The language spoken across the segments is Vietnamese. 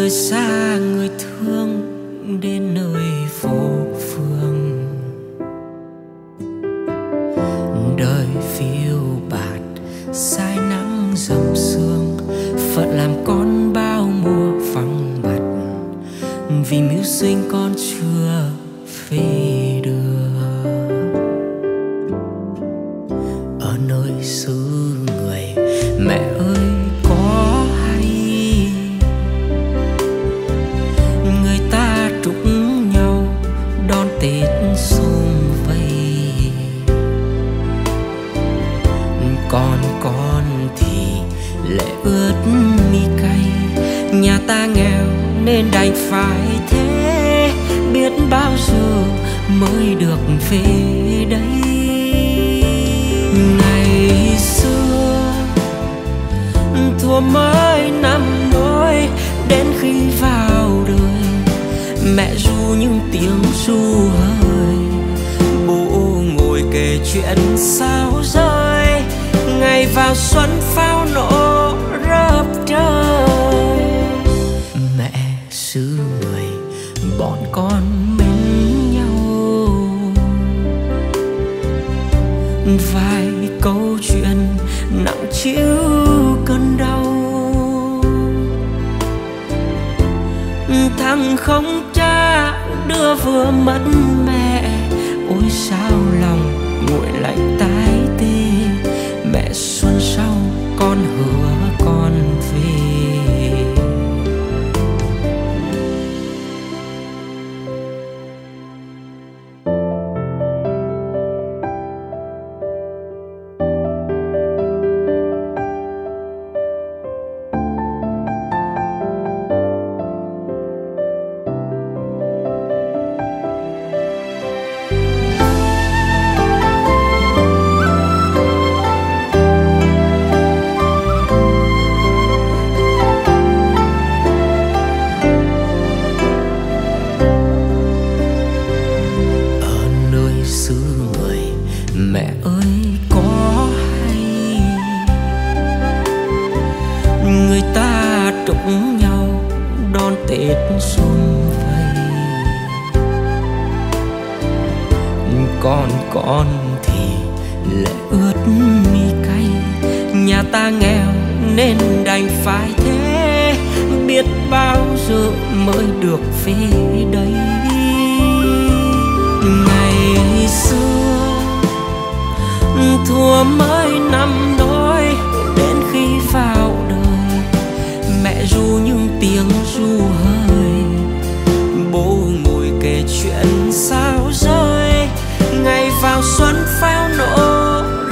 rời xa người thương đến nơi phố phường. Đời phiêu bạt sai nắng dầm sương, phận làm con bao mùa vắng mặt, vì mưu sinh con chưa về được. Ở nơi xứ người mẹ ơi có hay, người ta chúc nhau đón Tết sum vầy. Con thì lệ ướt mi cay, nhà ta nghèo nên đành phải thế, biết bao giờ mới được về đây. Ngày xưa thua mới năm nỗi, đến khi vào đời mẹ ru những tiếng ru hơi, bố ngồi kể chuyện sao rơi. Ngày vào xuân pháo nổ rợp trời, mẹ xứ người bọn con mến nhau, vài câu chuyện nặng trĩu cơn đau. Thằng không cha đưa vừa mất mẹ, ôi sao lòng nguội lạnh tái tê. Mẹ xuân sau con hứa con về. Con thì lệ ướt mi cay, nhà ta nghèo nên đành phải thế, biết bao giờ mới được về đây. Ngày xưa thua mới năm đói, đến khi vào đời mẹ ru những tiếng ru hơi, bố ngồi kể chuyện sao rơi. Ngày vào xuân pháo nổ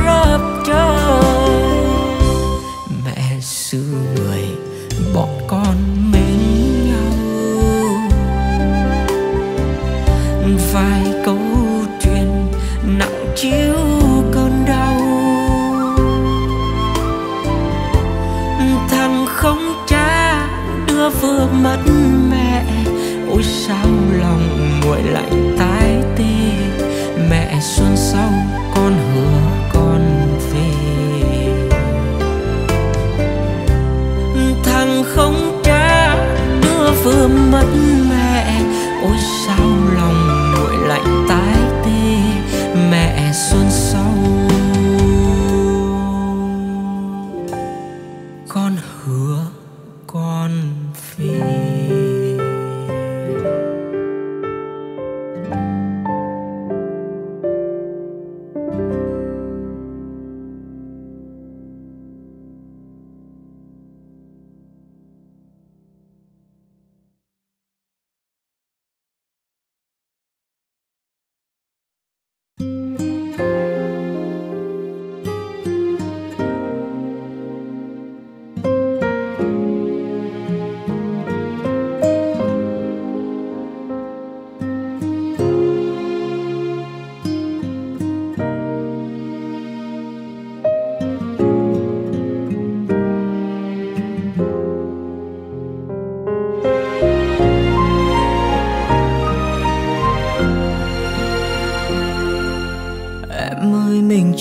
rợp trời, mẹ xứ người bọn con mến nhau, vài câu chuyện nặng trĩu cơn đau. Thằng không cha đưa vừa mất mẹ, ôi sao lòng nguội lạnh tái tê. Mẹ xuân sau con hứa con về. Thằng không cha đưa vừa mất mẹ, ôi sao lòng nguội lạnh tái tê. Mẹ xuân sau con hứa con về.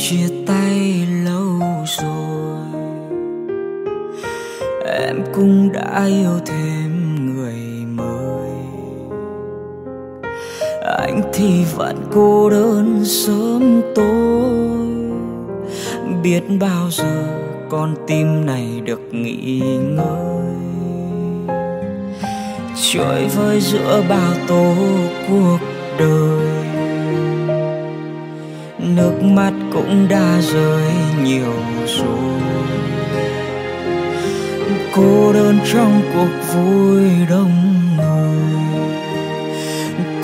Chia tay lâu rồi, em cũng đã yêu thêm người Anh thì vẫn cô đơn sớm tối, biết bao giờ con tim này được nghỉ ngơi. Trôi vơi giữa bao tố cuộc đời, nước mắt cũng đã rơi nhiều rồi. Cô đơn trong cuộc vui đông người,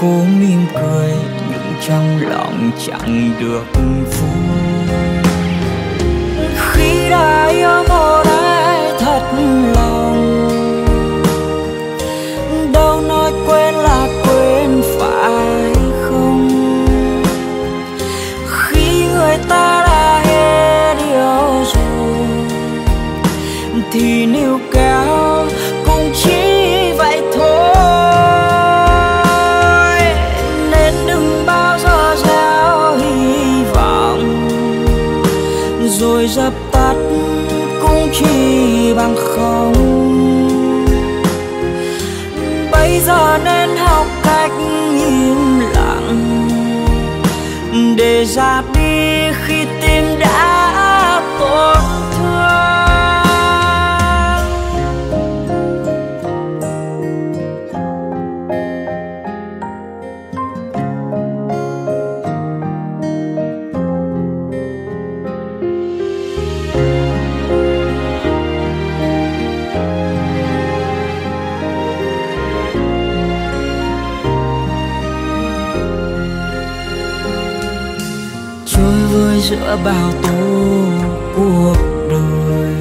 cố mỉm cười nhưng trong lòng chẳng được vui. Khi đã yêu một ai thật lòng, đâu nói quên là quên phải không? Khi người ta đã hết yêu rồi thì níu kéo cũng chỉ vậy thôi. Nên đừng bao giờ gieo hy vọng rồi dập tắt cũng chỉ bằng không. Bây giờ nên học cách im lặng để ra đi khi tim đã tổn thương. Giữa bao tố cuộc đời,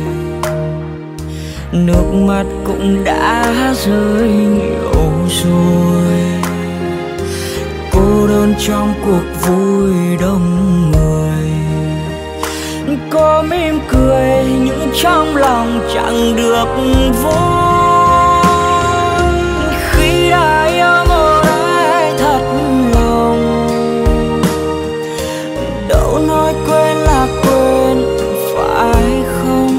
nước mắt cũng đã rơi nhiều rồi. Cô đơn trong cuộc vui đông người, có mỉm cười nhưng trong lòng chẳng được vui. Khi đã yêu một ai thật lòng, đâu nói quên là quên phải không?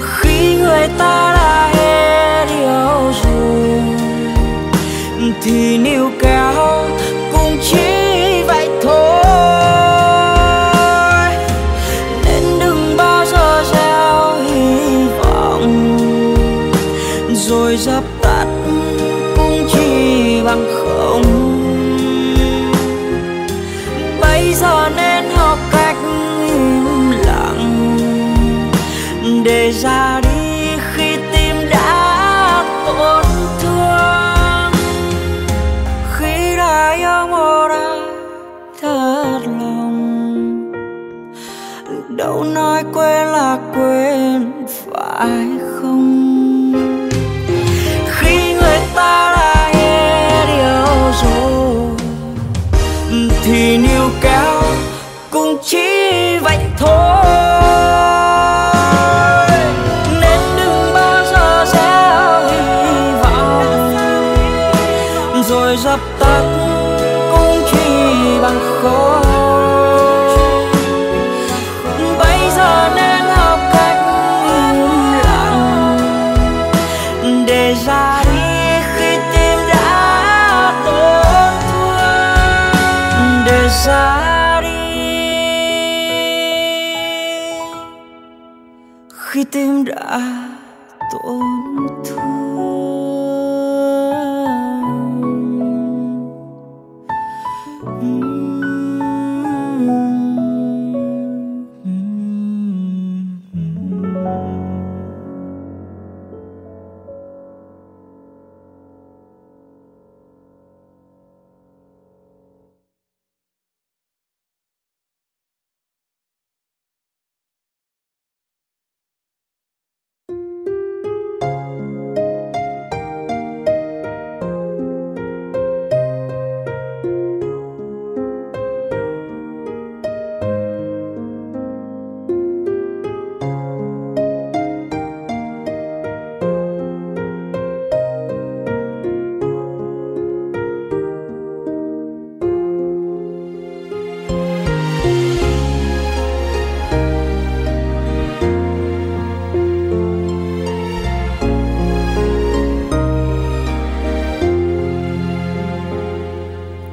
Khi người ta đã hết yêu rồi thì níu kéo cũng chỉ vậy thôi. Nên đừng bao giờ gieo hy vọng rồi dập tắt cũng chỉ bằng không. Bây giờ nên học cách im lặng để ra đi khi tim đã tổn thương. Khi đã yêu một ai thật lòng, đâu nói quên là quên phải không? Khi người ta đã hết yêu rồi thì níu kéo cũng chỉ vậy thôi. Nên đừng bao giờ gieo hy vọng rồi dập tắt cũng chỉ bằng khói. Bây giờ nên học cách im lặng để ra đi. Ra đi khi tim đã tổn thương.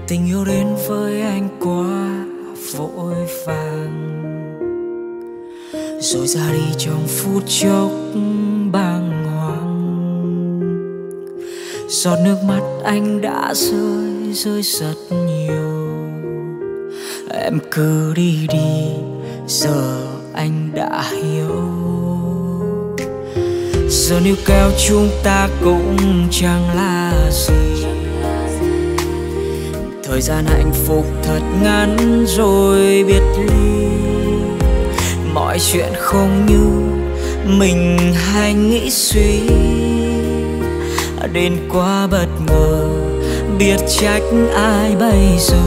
tình yêu đến với anh quá vội vàng, rồi ra đi trong phút chốc bàng hoàng. Giọt nước mắt anh đã rơi, rơi rất nhiều. Em cứ đi đi, giờ anh đã hiểu. Giờ níu kéo chúng ta cũng chẳng là gì. Thời gian hạnh phúc thật ngắn rồi biệt ly. Mọi chuyện không như mình hay nghĩ suy. Đến quá bất ngờ, biết trách ai bây giờ.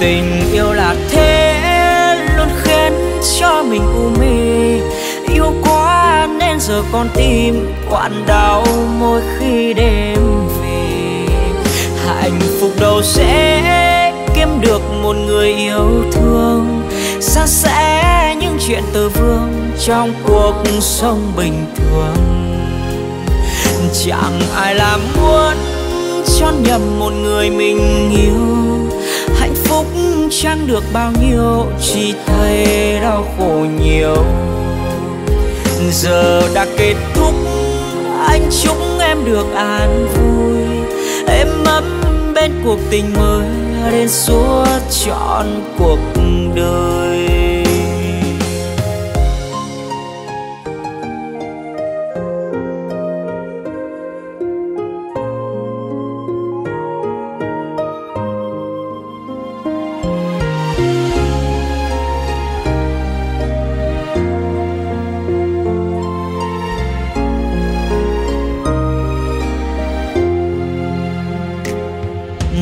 Tình yêu là thế, luôn khiến cho mình u mê. Yêu quá nên giờ con tim quặn đau mỗi khi đêm về. Hạnh phúc đâu sẽ kiếm được một người yêu thương. Xa sẽ những chuyện tơ vương trong cuộc sống bình thường. Chẳng ai là muốn cho nhầm một người mình yêu. Hạnh phúc chẳng được bao nhiêu, chỉ thấy đau khổ nhiều. Giờ đã kết thúc, anh chúc em được an vui. Êm ấm bên cuộc tình mới đến suốt trọn cuộc đời.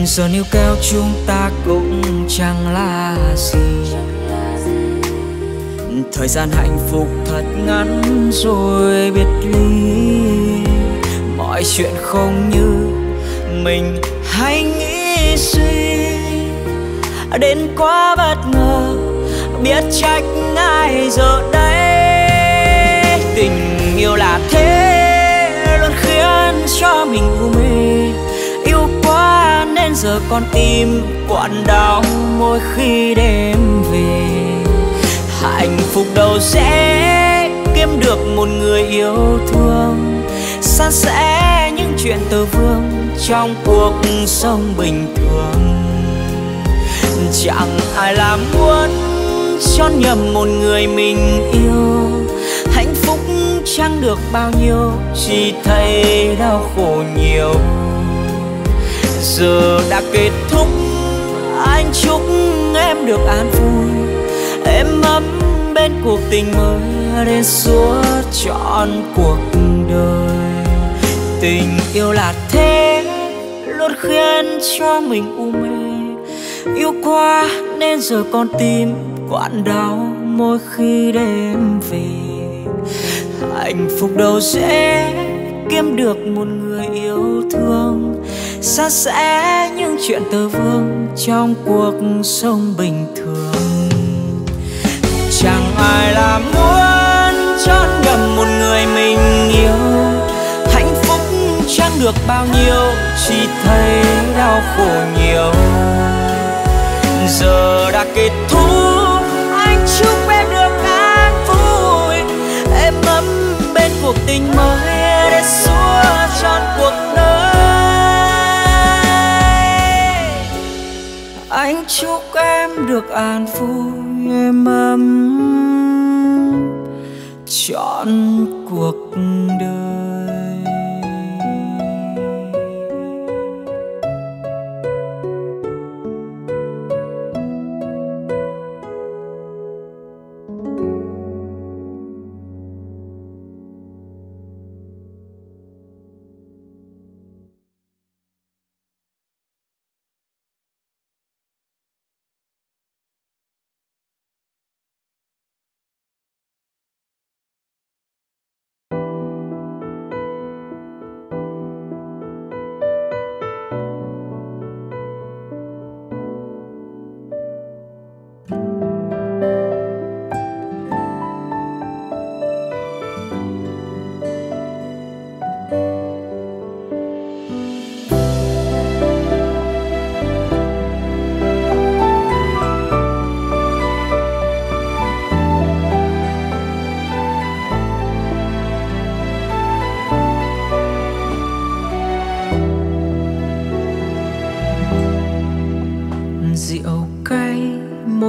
Giờ níu kéo chúng ta cũng chẳng là gì. Thời gian hạnh phúc thật ngắn rồi biệt ly. Mọi chuyện không như mình hay nghĩ suy. Đến quá bất ngờ, biết trách ai giờ đây. Tình yêu là thế, luôn khiến cho mình u mê. Yêu quá nên giờ con tim quặn đau mỗi khi đêm về. Hạnh phúc đâu dễ kiếm được một người yêu thương. San sẻ những chuyện tơ vương trong cuộc sống bình thường. Chẳng ai là muốn cho nhầm một người mình yêu. Hạnh phúc chẳng được bao nhiêu, chỉ thấy đau khổ nhiều. Giờ đã kết thúc, anh chúc em được an vui. Êm ấm bên cuộc tình mới đến suốt trọn cuộc đời. Tình yêu là thế, luôn khiến cho mình u mê. Yêu quá nên giờ con tim quặn đau mỗi khi đêm về. Hạnh phúc đâu dễ kiếm được một người yêu thương. Xa sẽ những chuyện tơ vương trong cuộc sống bình thường. Chẳng ai là muốn chọn nhầm một người mình yêu. Hạnh phúc chẳng được bao nhiêu, chỉ thấy đau khổ nhiều. Giờ đã kết thúc, anh chúc em được an vui. Êm ấm bên cuộc tình mới để xua trọn cuộc đời. Anh chúc em được an vui, em ấm trọn cuộc đời.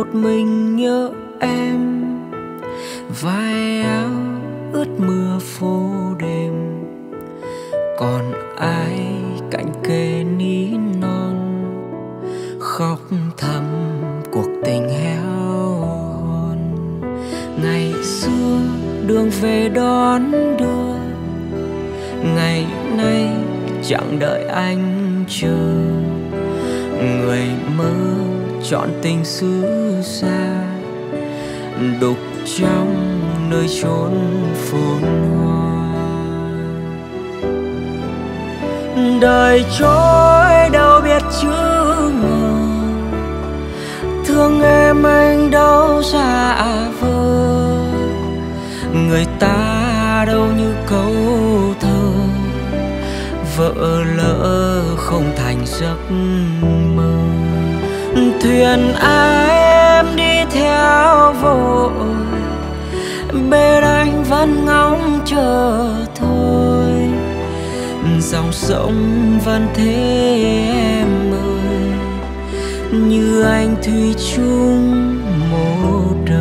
một mình nhớ em, vai áo ướt mưa phố đêm, còn ai cạnh kề ní non khóc thầm cuộc tình héo hon. Ngày xưa đường về đón đưa, ngày nay chẳng đợi anh chờ, người mơ chọn tình xứ xa đục trong nơi chốn phồn hoa. Đời trôi đâu biết chữ ngờ, thương em anh đâu giả vờ, người ta đâu như câu thơ, vỡ lỡ không thành giấc mơ. Thuyền ai em đi theo vội, bên anh vẫn ngóng chờ thôi, dòng sông vẫn thế em ơi, như anh thủy chung một đời.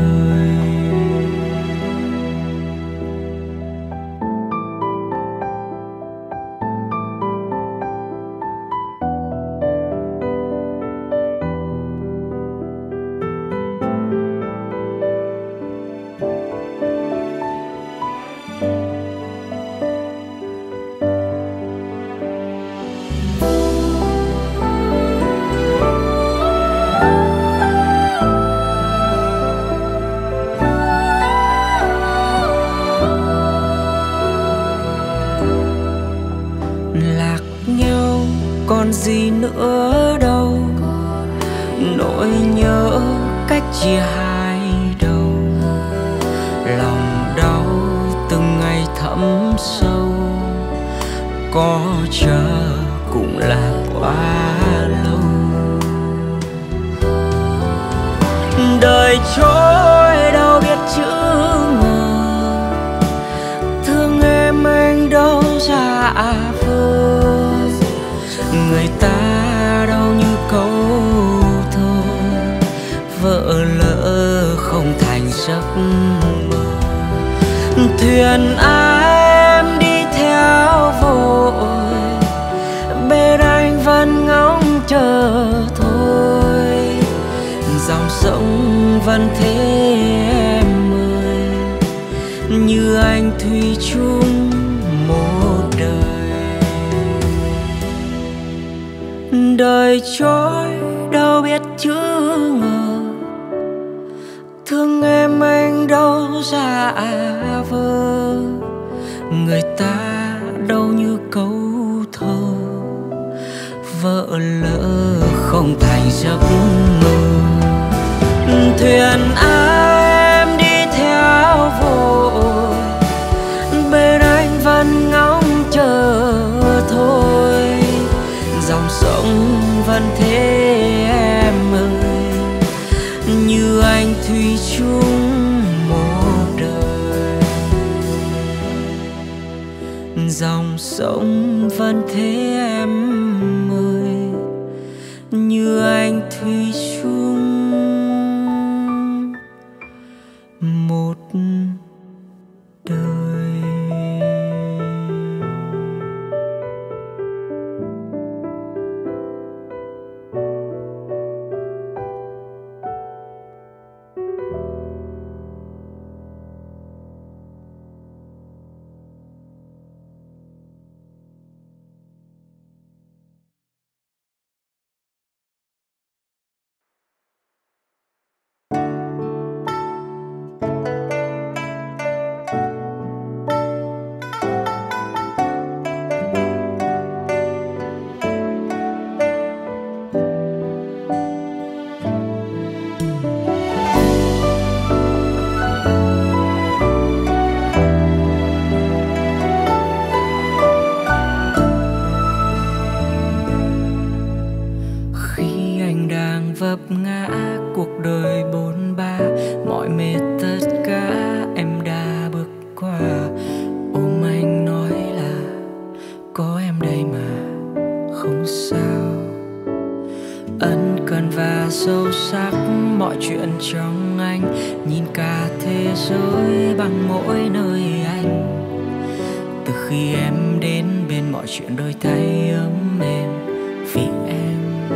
Còn gì nữa đâu, nỗi nhớ cách chia hai đầu, lòng đau từng ngày thẫm sâu, có chờ cũng là quá lâu. Đời trôi đâu biết chữ ngờ, thương em anh đâu ra vơ, người ta đâu như câu thơ, vỡ lỡ không thành giấc mơ. Thuyền ai em đi theo vội, bên anh vẫn ngóng chờ thôi, dòng sông vẫn thế em ơi, như anh thủy chung một đời. Đời trôi đâu biết chữ ngờ, thương em anh đâu giả vờ, người ta đâu như câu thơ, vỡ lỡ không thành giấc mơ. Thuyền ai em đi theo vội, bên anh vẫn ngóng chờ thôi, dòng sông vẫn thế em ơi, như anh thủy chung một đời. Dòng sông vẫn thế em ơi, như anh thủy chung một đời. Cần vào và sâu sắc mọi chuyện trong anh, nhìn cả thế giới bằng mỗi nơi anh. Từ khi em đến bên mọi chuyện đôi tay ấm êm vì em.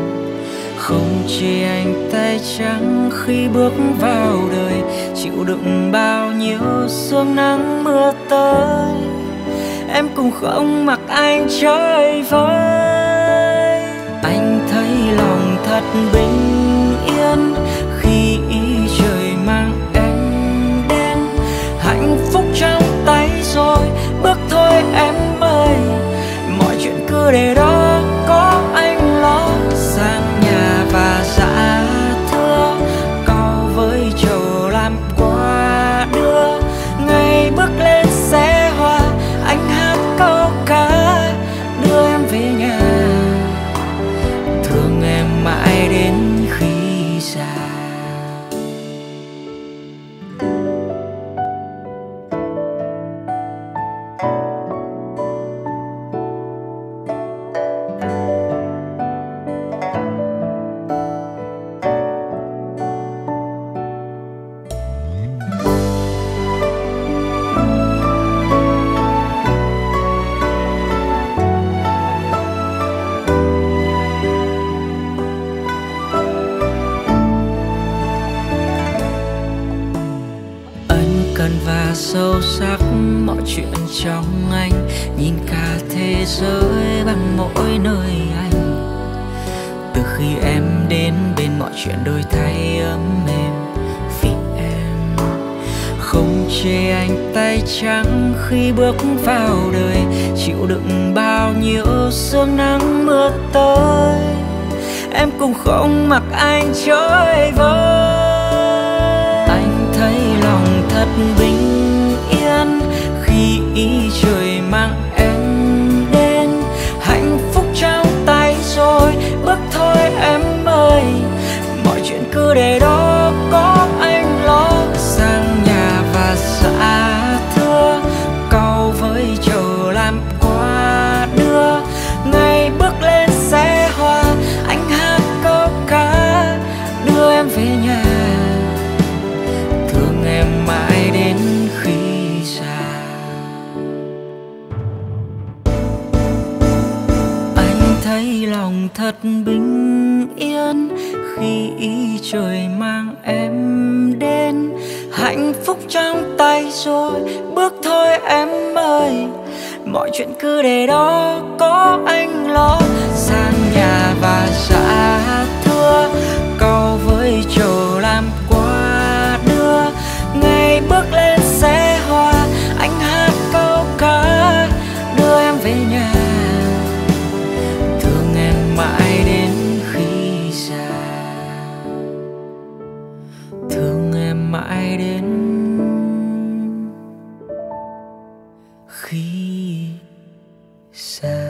Không chỉ anh tay trắng khi bước vào đời, chịu đựng bao nhiêu sương nắng mưa tới, em cũng không mặc anh chơi với. Anh thấy lòng thật bình yên khi ý trời mang em đến. Hạnh phúc trong tay rồi, bước thôi em ơi, mọi chuyện cứ để đó có anh lo. Sang nhà và dạ thưa, cau với trầu làm qua đưa. Ngày bước lên xe hoa, anh hát câu ca đưa em về nhà, thương em mãi đến khi già. Sâu sắc mọi chuyện trong anh, nhìn cả thế giới bằng mỗi nơi anh. Từ khi em đến bên mọi chuyện đôi tay ấm êm vì em. Không chê anh tay trắng khi bước vào đời, chịu đựng bao nhiêu sương nắng mưa tới, em cũng không mặc anh trôi vơi. Anh thấy lòng thật bình khi ý trời mang em đến. Hạnh phúc trong tay rồi, bước thôi em ơi, mọi chuyện cứ để đó có anh lo. Sang nhà và dạ thưa, cau với trầu làm qua đưa. Ngày bước lên xe hoa, anh hát câu ca đưa em về nhà, thương em mãi đến khi. Thấy lòng thật bình yên khi ý trời mang em đến. Hạnh phúc trong tay rồi, bước thôi em ơi, mọi chuyện cứ để đó có anh lo. Sang nhà và dạ thưa, cau với trầu làm qua đưa. Ngày bước lên xe hoa, anh hát câu ca đưa em về nhà, mãi đến khi già, thương em mãi đến khi già.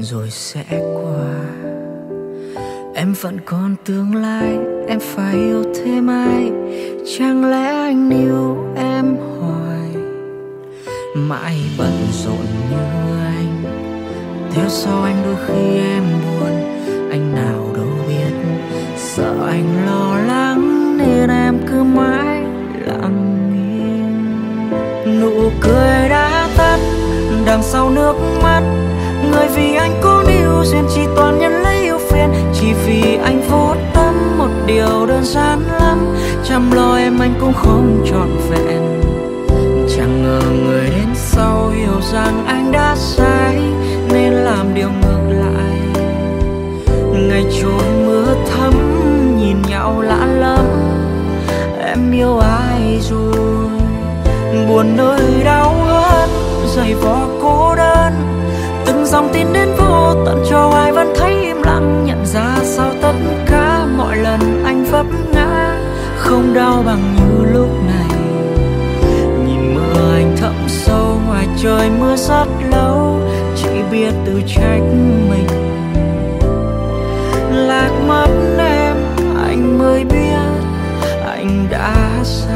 Rồi sẽ qua, em vẫn còn tương lai, em phải yêu thêm ai? Chẳng lẽ anh yêu em hoài, mãi bận rộn như anh? Thế sao anh đôi khi em buồn, anh nào đâu biết? Sợ anh lo lắng nên em cứ mãi lặng im. Nụ cười đã tắt đằng sau nước mắt, người vì anh cố níu duyên chỉ toàn nhân lấy yêu phiền. Chỉ vì anh vô tâm một điều đơn giản lắm, trăm lo em anh cũng không trọn vẹn. Chẳng ngờ người đến sau hiểu rằng anh đã sai nên làm điều ngược lại. Ngày trôi mưa thấm nhìn nhau lạ lắm, em yêu ai rồi? Buồn nơi đau hớt giày vò cô đơn, từng dòng tin đến vô tận cho ai vẫn thấy im lặng. Nhận ra sao tất cả mọi lần anh vấp ngã không đau bằng như lúc này. Nhìn mưa anh thẫm sâu, ngoài trời mưa rất lâu, chỉ biết tự trách mình lạc mất em. Anh mới biết anh đã sai.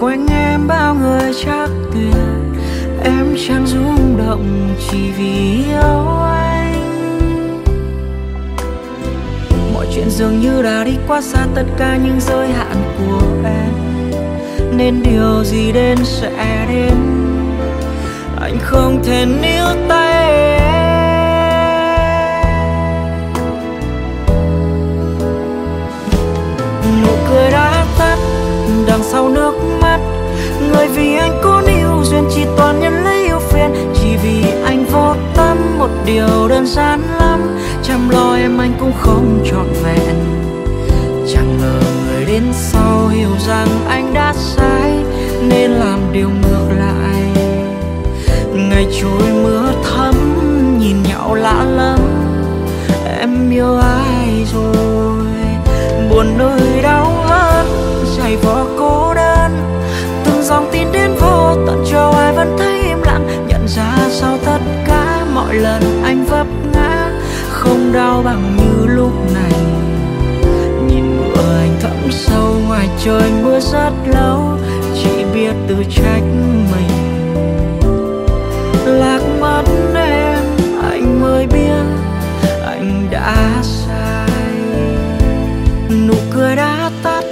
Quanh em bao người chắc tuyệt, em chẳng rung động chỉ vì yêu anh. Mọi chuyện dường như đã đi quá xa tất cả những giới hạn của em, nên điều gì đến sẽ đến. Anh không thể níu tay em. Nụ cười đã tắt đằng sau nước mắt, người vì anh có yêu duyên chỉ toàn nhân lấy yêu phiền. Chỉ vì anh vô tâm một điều đơn giản lắm, chăm lo em anh cũng không trọn vẹn. Chẳng ngờ người đến sau hiểu rằng anh đã sai nên làm điều ngược lại. Ngày trôi mưa thấm nhìn nhau lạ lắm, em yêu ai rồi? Buồn nơi đau hớt giày vò cô đơn, từng dòng tin đến vô tận cho ai vẫn thấy im lặng. Nhận ra sau tất cả mọi lần anh vấp ngã không đau bằng như lúc này. Nhìn mưa anh thẫm sâu, ngoài trời mưa rất lâu, chỉ biết tự trách mình lạc mất em. Anh mới biết anh đã sai. Nụ cười đã tắt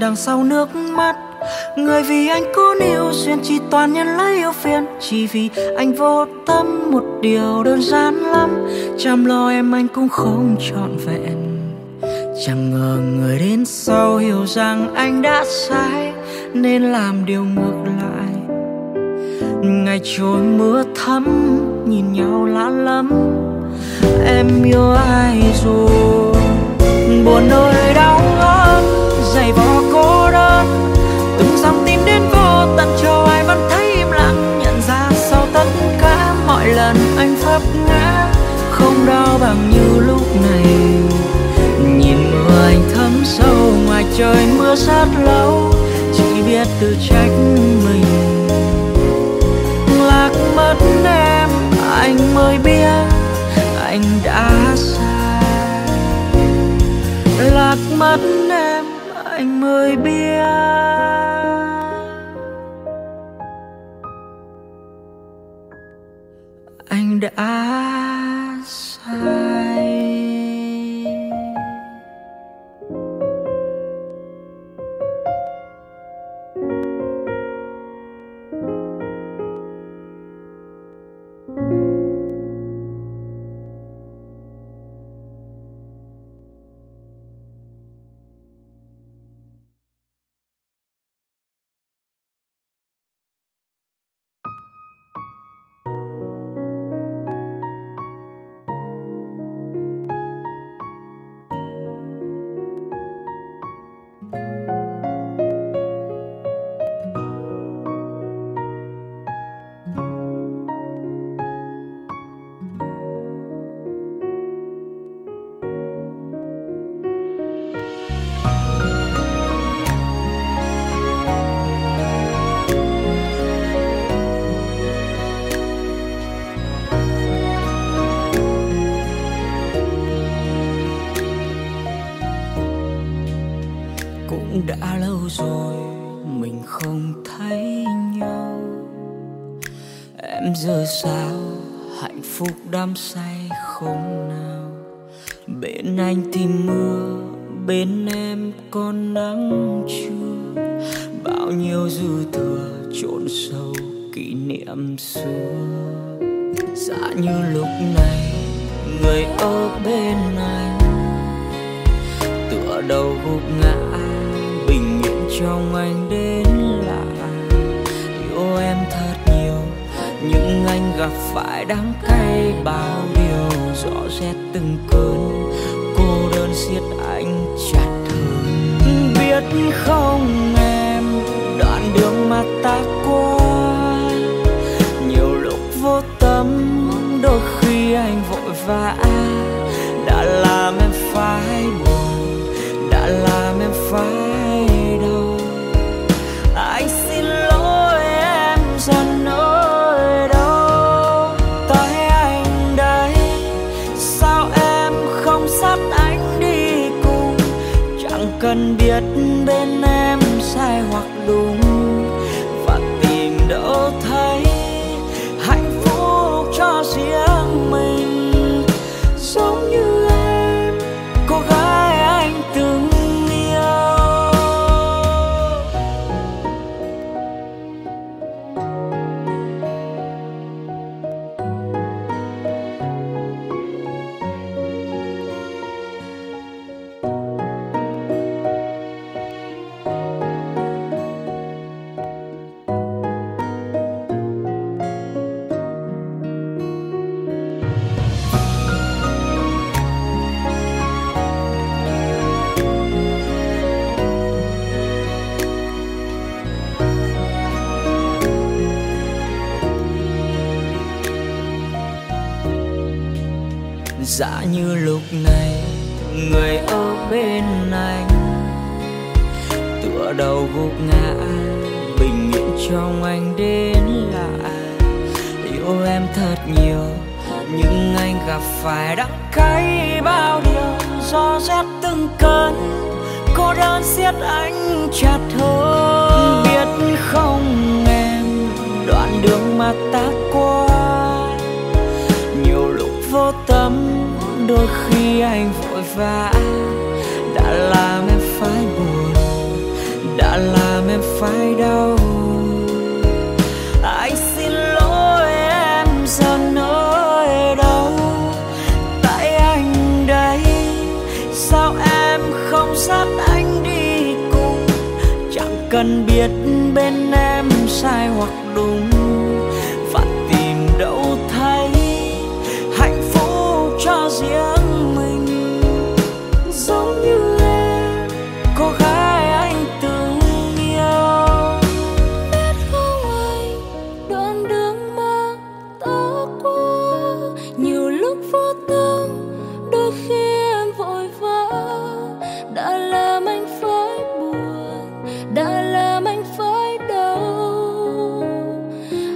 đằng sau nước mắt, người vì anh có yêu duyên chỉ toàn nhân lấy yêu phiền. Chỉ vì anh vô tâm một điều đơn giản lắm, chăm lo em anh cũng không trọn vẹn. Chẳng ngờ người đến sau hiểu rằng anh đã sai nên làm điều ngược lại. Ngày trôi mưa thấm nhìn nhau lạ lắm, em yêu ai rồi? Buồn nơi đau đớn giày vò cô đơn, từng dòng tin đến vô tận cho ai vẫn thấy im lặng. Nhận ra sau tất cả mọi lần anh vấp ngã không đau bằng như lúc này. Nhìn mưa anh thấm sâu, ngoài trời mưa rất lâu, chỉ biết tự trách mình lạc mất em. Anh mới biết anh đã sai. Lạc mất em, anh mới biết. Anh đã sai. đã lâu rồi mình không thấy nhau. Em giờ sao hạnh phúc đắm say không nào. Bên anh thì mưa, bên em có nắng chưa. Bao nhiêu dư thừa chôn sâu kỷ niệm xưa. Dạ như lúc này người ở bên anh tựa đầu gục ngã, bình yên trong anh đến lạ. Yêu em thật nhiều nhưng anh gặp phải đắng cay bao điều. Rõ rệt từng cơn cô đơn siết anh chặt hơn. Biết không em đoạn đường mà ta qua nhiều lúc vô tâm, đôi khi anh vội vã đã làm em phải buồn, đã làm em phải đau. Anh xin lỗi em dần nỗi đau tại anh đấy. Sao em không dắt anh đi cùng, chẳng cần biết bên em sai hoặc đúng và tìm đâu thấy hạnh phúc cho riêng mình. Giống như em, cô gái anh từng yêu. Dạ như lúc này người ở bên anh tựa đầu gục ngã, bình yên trong anh đến lạ. Yêu em thật nhiều nhưng anh gặp phải đắng cay bao điều. Gió rét từng cơn cô đơn siết anh chặt hơn. Biết không em đoạn đường mà ta qua nhiều lúc vô tâm, đôi khi anh vội vã đã làm em phải buồn, đã làm em phải đau. Anh xin lỗi em dần nỗi đau tại anh đấy. Sao em không dắt anh đi cùng, chẳng cần biết bên em sai hoặc đúng và tìm đâu thấy hạnh phúc cho riêng mình. Giống như em, cô gái anh từng yêu. Biết không anh đoạn đường mà ta qua nhiều lúc vô tâm, đôi khi em vội vã đã làm anh phải buồn, đã làm anh phải đau.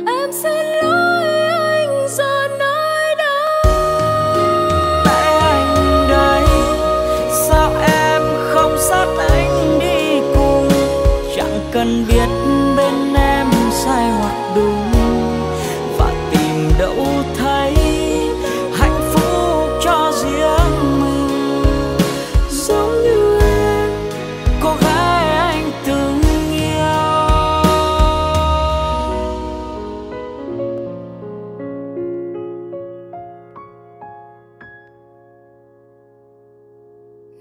Em xin lỗi anh giờ này. Dắt anh đi cùng, chẳng cần biết bên em sai hoặc đúng và tìm đâu thấy hạnh phúc cho riêng mình. Giống như em, cô gái anh từng yêu.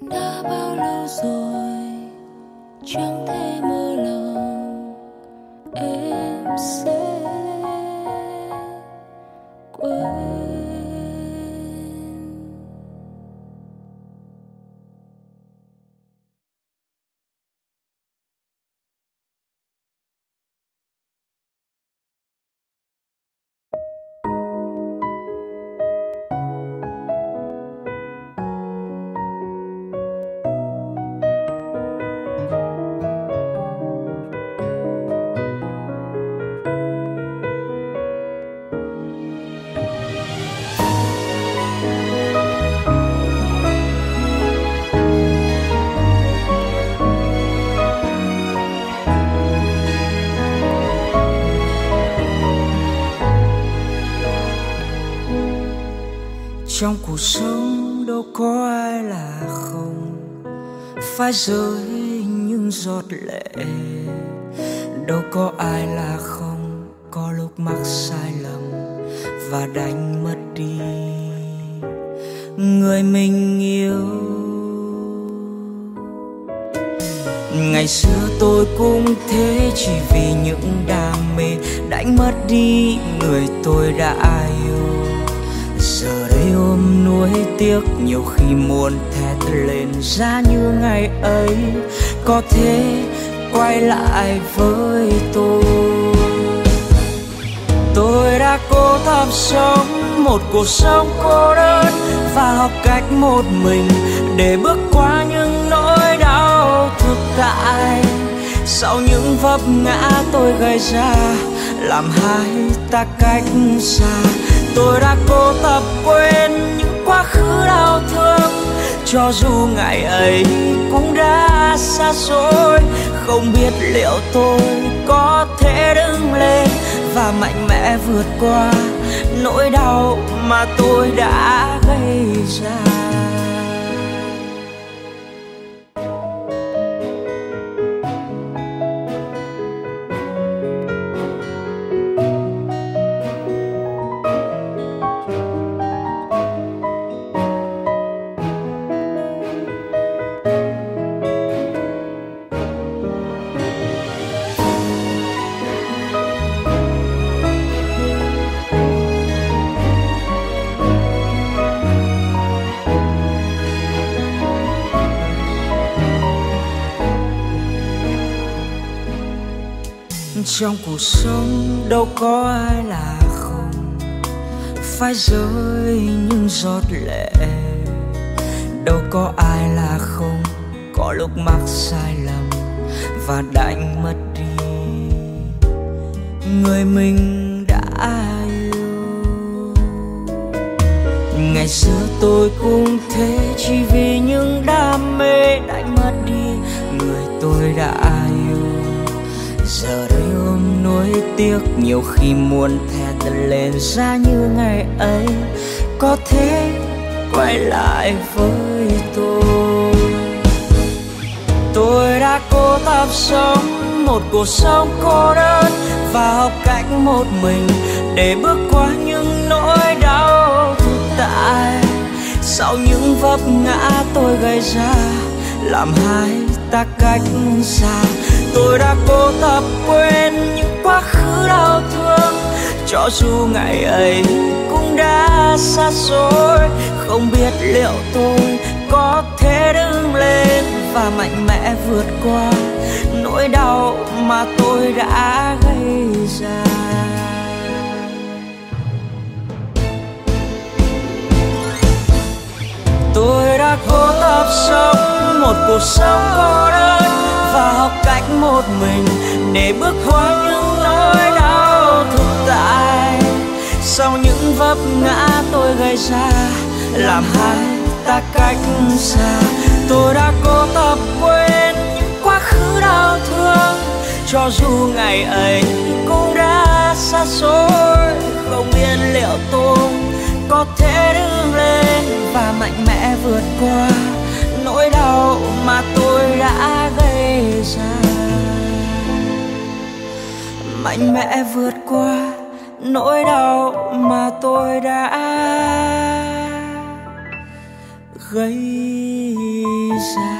Đã bao lâu rồi chẳng thể mơ lòng. Trong cuộc sống đâu có ai là không phải rơi những giọt lệ, đâu có ai là không có lúc mắc sai lầm và đánh mất đi người mình yêu. Ngày xưa tôi cũng thế, chỉ vì những đam mê đánh mất đi người tôi đã yêu. Giờ đây ôm nuối tiếc, nhiều khi muốn thét lên ra như ngày ấy có thể quay lại với tôi. Tôi đã cố tham sống một cuộc sống cô đơn và học cách một mình để bước qua những nỗi đau thực tại. Sau những vấp ngã tôi gây ra làm hai ta cách xa. Tôi đã cố tập quên những quá khứ đau thương, cho dù ngày ấy cũng đã xa xôi. Không biết liệu tôi có thể đứng lên và mạnh mẽ vượt qua nỗi đau mà tôi đã gây ra. Trong cuộc sống đâu có ai là không phải rơi những giọt lệ, đâu có ai là không có lúc mắc sai lầm và đánh mất đi người mình đã yêu. Ngày xưa tôi cũng thế, chỉ vì những đam mê đánh mất đi người tôi đã yêu. Giờ đây ôm nỗi tiếc, nhiều khi muốn thét lên ra như ngày ấy có thể quay lại với tôi. Tôi đã cố tập sống một cuộc sống cô đơn và học cách một mình để bước qua những nỗi đau thực tại. Sau những vấp ngã tôi gây ra làm hai ta cách xa. Tôi đã cố tập quên những quá khứ đau thương, cho dù ngày ấy cũng đã xa xôi. Không biết liệu tôi có thể đứng lên và mạnh mẽ vượt qua nỗi đau mà tôi đã gây ra. Tôi đã cố tập sống một cuộc sống cô đơn và học cách một mình để bước qua những nỗi đau thực tại. Sau những vấp ngã tôi gây ra làm hai ta cách xa. Tôi đã cố tập quên những quá khứ đau thương, cho dù ngày ấy cũng đã xa xôi. Không biết liệu tôi có thể đứng lên và mạnh mẽ vượt qua nỗi đau mà tôi đã gây ra. Mạnh mẽ vượt qua nỗi đau mà tôi đã gây ra.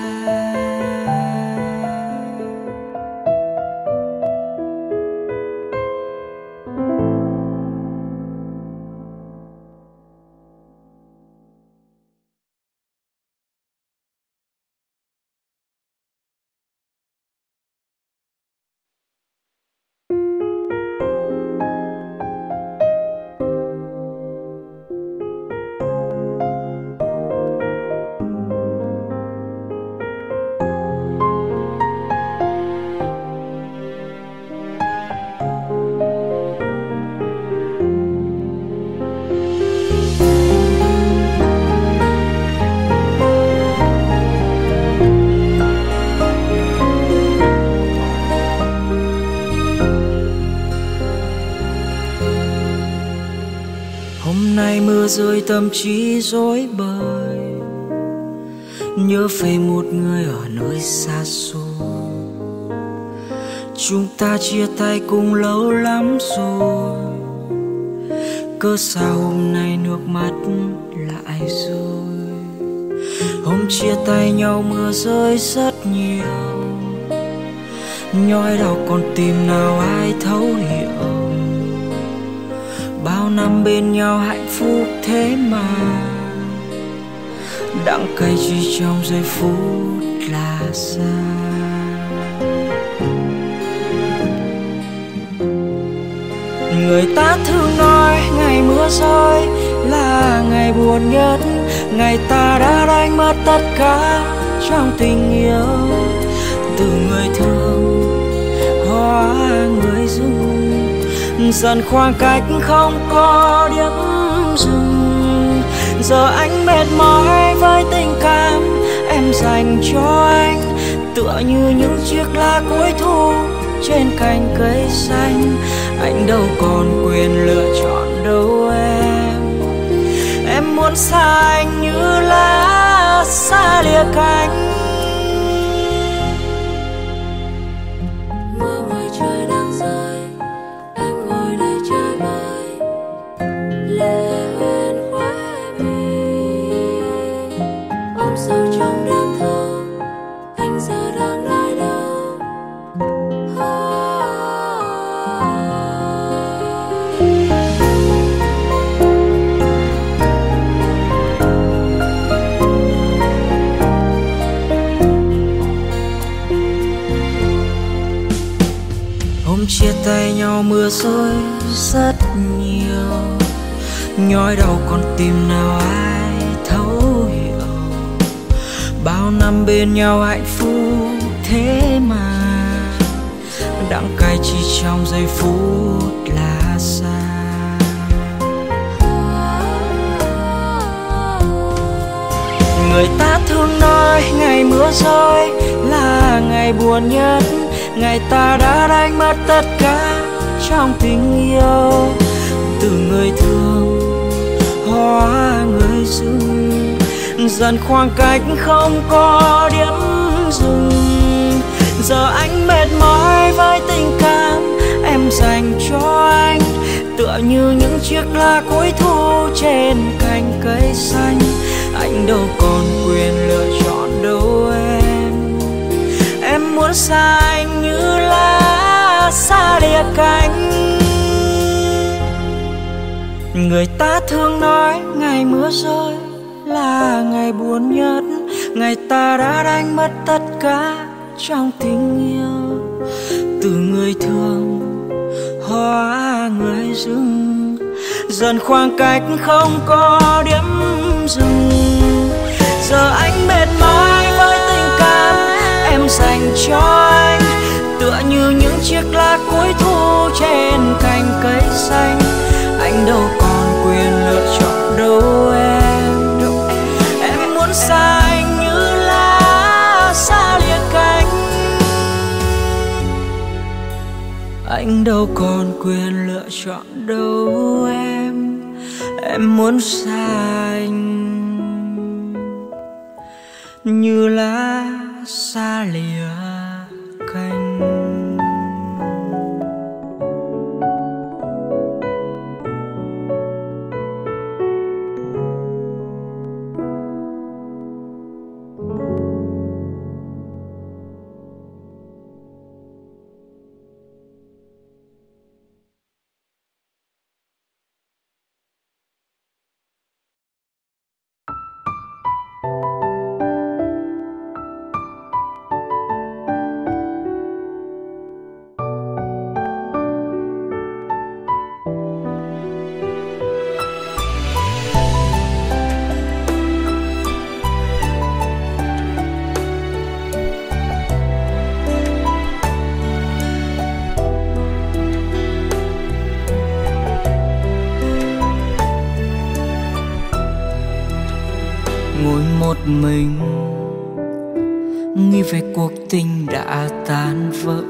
mưa rơi tâm trí rối bời, nhớ về một người ở nơi xa xôi. Chúng ta chia tay cũng lâu lắm rồi, cớ sao hôm nay nước mắt lại rơi. Hôm chia tay nhau mưa rơi rất nhiều, nhói đau còn tìm nào ai thấu hiểu. Bao năm bên nhau hạnh phúc thế mà đắng cay chỉ trong giây phút là xa. Người ta thường nói ngày mưa rơi là ngày buồn nhất, ngày ta đã đánh mất tất cả trong tình yêu. Từ người thương hóa người dưng, dần khoảng cách không có điểm dừng. Giờ anh mệt mỏi với tình cảm em dành cho anh, tựa như những chiếc lá cuối thu trên cành cây xanh. Anh đâu còn quyền lựa chọn đâu em muốn xa anh như lá xa lìa cánh. Mưa ngoài trời đang rơi, em ngồi đây chơi vơi lệ hoen khóe mi, ôm sâu trong đêm thơ. Anh giờ đang lại đâu? Chia tay nhau mưa rơi rất nhiều, nhói đau còn tìm nào ai thấu hiểu. Bao năm bên nhau hạnh phúc thế mà đắng cay chỉ trong giây phút là xa. Người ta thường nói ngày mưa rơi là ngày buồn nhất, ngày ta đã đánh mất tất cả trong tình yêu. Từ người thương hóa người dưng, dần khoảng cách không có điểm dừng. Giờ anh mệt mỏi với tình cảm em dành cho anh, tựa như những chiếc lá cuối thu trên cành cây xanh. Anh đâu còn quyền lựa chọn đâu em muốn xa anh như lá xa lìa cánh. Người ta thường nói ngày mưa rơi là ngày buồn nhất, ngày ta đã đánh mất tất cả trong tình yêu. Từ người thương hóa người dưng, dần khoảng cách không có điểm dừng. Giờ anh mệt mỏi với tình cảm em dành cho anh, tựa như những chiếc lá cuối thu trên cành cây xanh. Anh đâu còn quyền lựa chọn đâu em muốn xa anh như lá xa lìa cánh. Anh đâu còn quyền lựa chọn đâu em muốn xa anh như lá xa lìa cánh. Mình nghĩ về cuộc tình đã tan vỡ,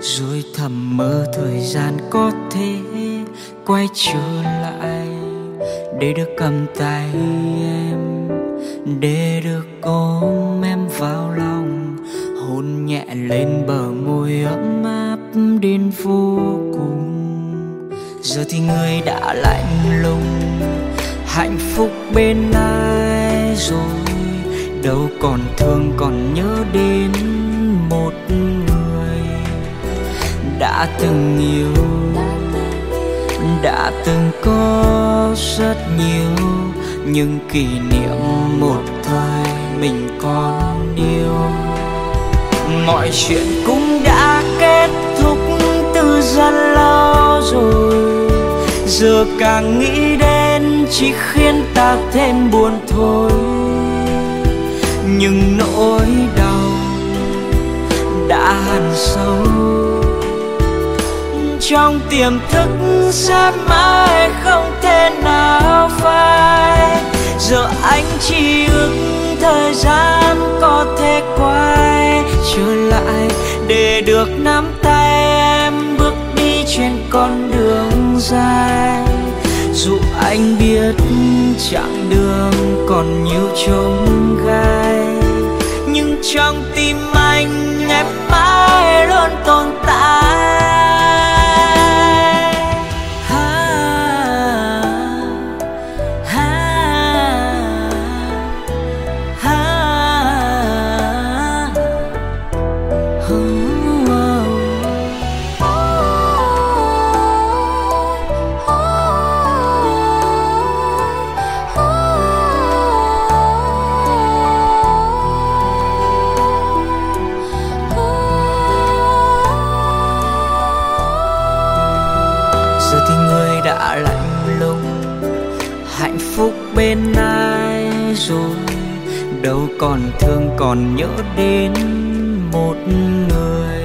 rồi thầm mơ thời gian có thể quay trở lại để được cầm tay em, để được ôm em vào lòng, hôn nhẹ lên bờ môi ấm áp đến vô cùng. Giờ thì người đã lạnh lùng, hạnh phúc bên ai rồi, đâu còn thương còn nhớ đến một người đã từng yêu, đã từng có rất nhiều những kỷ niệm một thời mình còn yêu. Mọi chuyện cũng đã kết thúc từ rất lâu rồi, giờ càng nghĩ đến chỉ khiến ta thêm buồn thôi. Nhưng nỗi đau đã hằn sâu trong tiềm thức sẽ mãi không thể nào phai. Giờ anh chỉ ước thời gian có thể quay trở lại để được nắm tay em bước đi trên con đường dài. Dù anh biết chặng đường còn nhiều chông gai, nhưng trong tim anh em mãi luôn tồn tại. Ha, ha, ha, ha. Bên ai rồi, đâu còn thương còn nhớ đến một người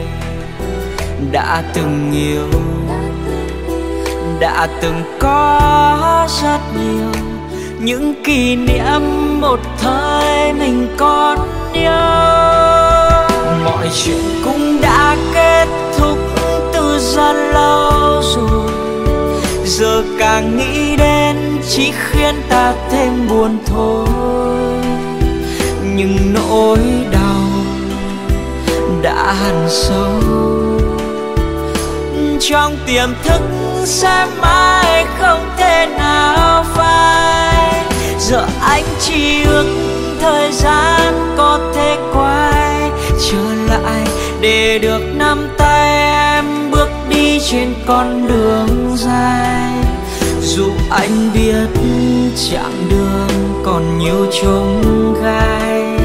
đã từng yêu, đã từng có rất nhiều những kỷ niệm một thời mình còn yêu. Mọi chuyện cũng đã kết thúc từ rất lâu rồi, giờ càng nghĩ đến chỉ khiến ta thêm buồn thôi. Nhưng nỗi đau đã hằn sâu trong tiềm thức sẽ mãi không thể nào phai. Giờ anh chỉ ước thời gian có thể quay trở lại để được nắm tay em bước đi trên con đường dài. Dù anh biết chặng đường còn nhiều chông gai,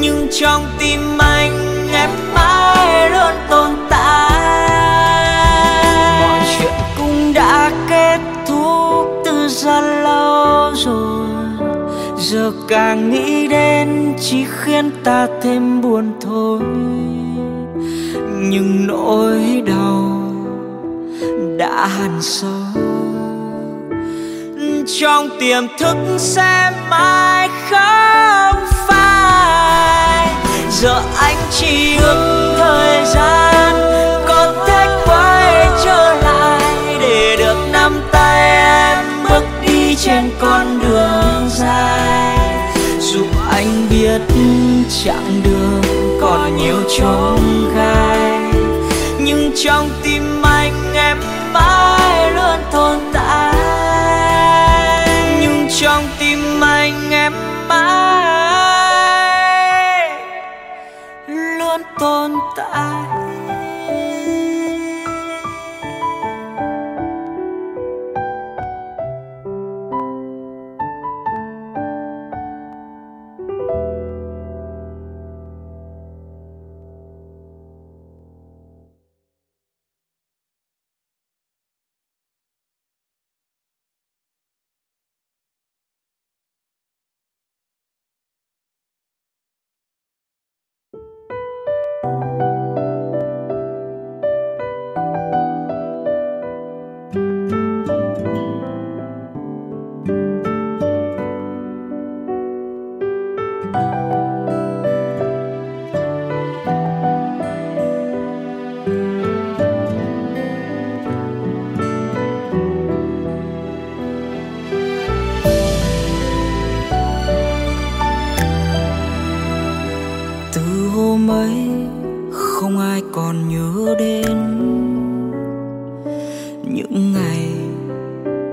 nhưng trong tim anh em mãi luôn tồn tại. Mọi chuyện cũng đã kết thúc từ rất lâu rồi, giờ càng nghĩ đến chỉ khiến ta thêm buồn thôi. Nhưng nỗi đau đã hằn sâu trong tiềm thức sẽ mãi không phai. Giờ anh chỉ ước thời gian có thể quay trở lại để được nắm tay em bước đi trên con đường dài. Dù anh biết chặng đường còn nhiều chông gai, nhưng trong tim anh em mãi luôn tồn tại. Trong tim anh em mãi luôn tồn tại. ai còn nhớ đến những ngày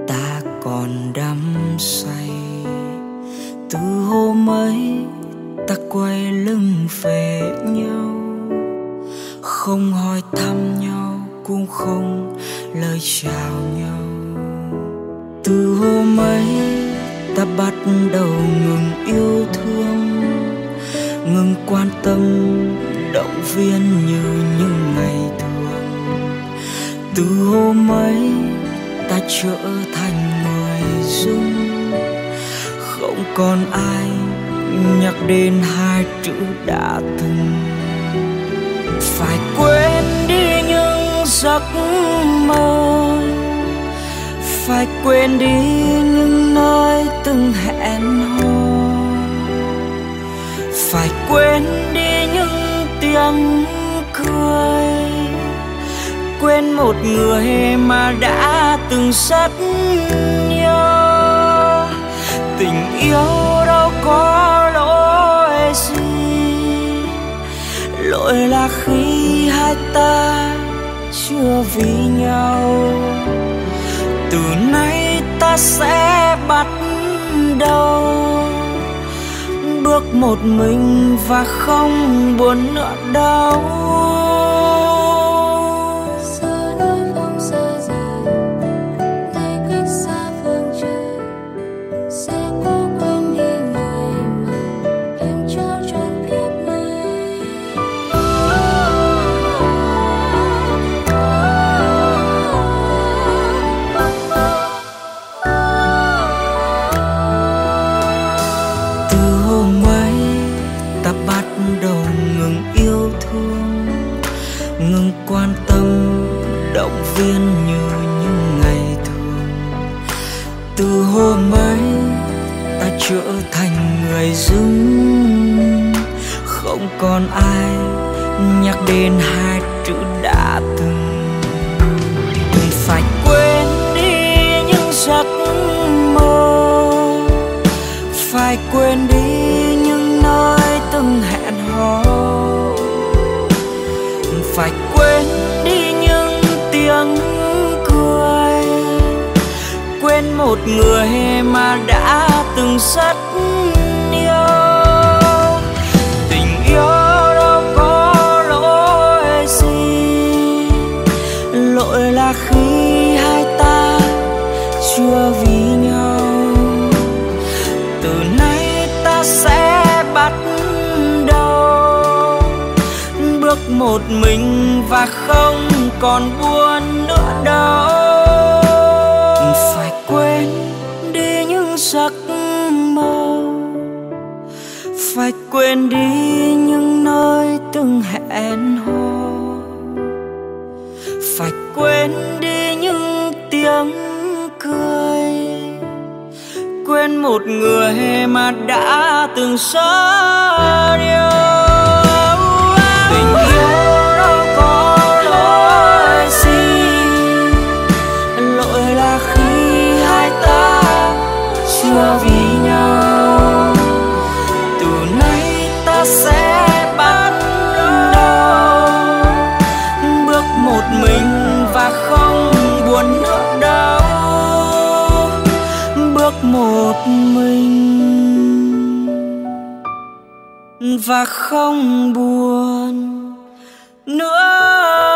ta còn đắm say. Từ hôm ấy ta quay lưng về nhau, không hỏi thăm nhau cũng không lời chào nhau. Từ hôm ấy ta bắt đầu ngừng yêu thương, ngừng quan tâm động viên như những ngày thường. Từ hôm ấy ta trở thành người dưng, không còn ai nhắc đến hai chữ đã từng. Phải quên đi những giấc mơ, phải quên đi những nơi từng hẹn hò, phải quên đi những tiếng cười, quên một người mà đã từng rất nhớ. Tình yêu đâu có lỗi gì, lỗi là khi hai ta chưa vì nhau. Từ nay ta sẽ bắt đầu bước một mình và không buồn nữa đâu. Giờ đêm bóng giờ dài, ngày cách xa phương trời, sẽ có quên đi ngày mà em trao trọn kiếp này. Quan tâm động viên như những ngày thường. Từ hôm ấy ta trở thành người dưng, không còn ai nhắc đến hai chữ đã từng. Phải quên đi những giấc mơ, phải quên đi những nơi từng hẹn hò, phải quên đi những tiếng cười, quên một người mà đã từng rất yêu. Tình yêu đâu có lỗi gì, lỗi là khi hai ta chưa vì nhau. Từ nay ta sẽ bắt bước một mình và không còn buồn nữa đâu. Phải quên đi những giấc mơ, phải quên đi những nơi từng hẹn hò, phải quên đi những tiếng cười, quên một người mà đã từng xa yêu. Tình yêu đâu có lỗi gì, lỗi là khi hai ta chưa vì nhau. Từ nay ta sẽ bắt đầu bước một mình và không buồn nữa đâu. Bước một mình và không buồn nữa.